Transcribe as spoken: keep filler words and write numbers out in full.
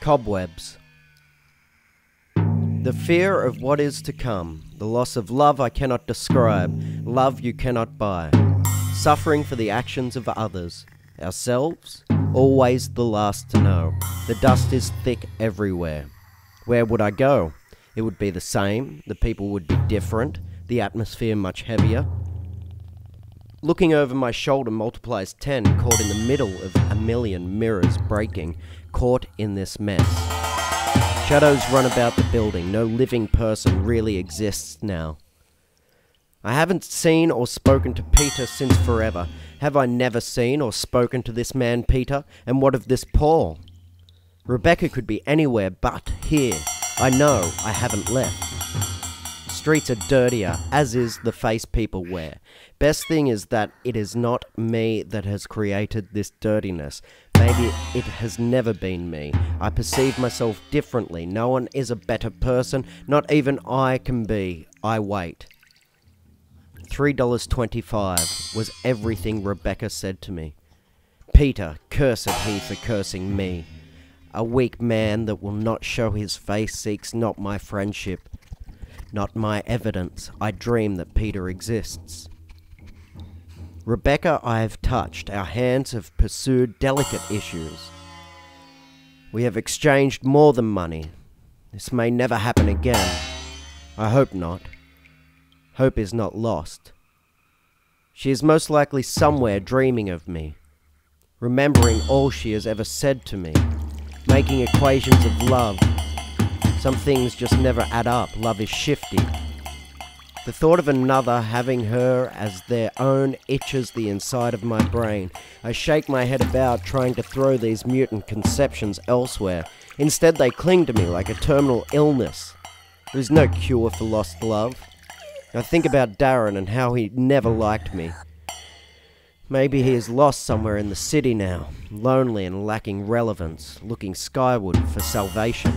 Cobwebs. The fear of what is to come, the loss of love I cannot describe, love you cannot buy, suffering for the actions of others, ourselves, always the last to know, the dust is thick everywhere. Where would I go? It would be the same, the people would be different, the atmosphere much heavier. Looking over my shoulder multiplies ten, caught in the middle of a million mirrors breaking, caught in this mess. Shadows run about the building, no living person really exists now. I haven't seen or spoken to Peter since forever. Have I never seen or spoken to this man Peter? And what of this Paul? Rebecca could be anywhere but here. I know I haven't left. Streets are dirtier, as is the face people wear. Best thing is that it is not me that has created this dirtiness. Maybe it has never been me. I perceive myself differently. No one is a better person. Not even I can be. I wait. three dollars twenty-five was everything Rebecca said to me. Peter, cursed he for cursing me. A weak man that will not show his face seeks not my friendship, not my evidence. I dream that Peter exists. Rebecca, I have touched. Our hands have pursued delicate issues. We have exchanged more than money. This may never happen again. I hope not. Hope is not lost. She is most likely somewhere dreaming of me, remembering all she has ever said to me, making equations of love. Some things just never add up. Love is shifty. The thought of another having her as their own itches the inside of my brain. I shake my head about, trying to throw these mutant conceptions elsewhere. Instead, they cling to me like a terminal illness. There is no cure for lost love. I think about Darren and how he never liked me. Maybe he is lost somewhere in the city now, lonely and lacking relevance, looking skyward for salvation.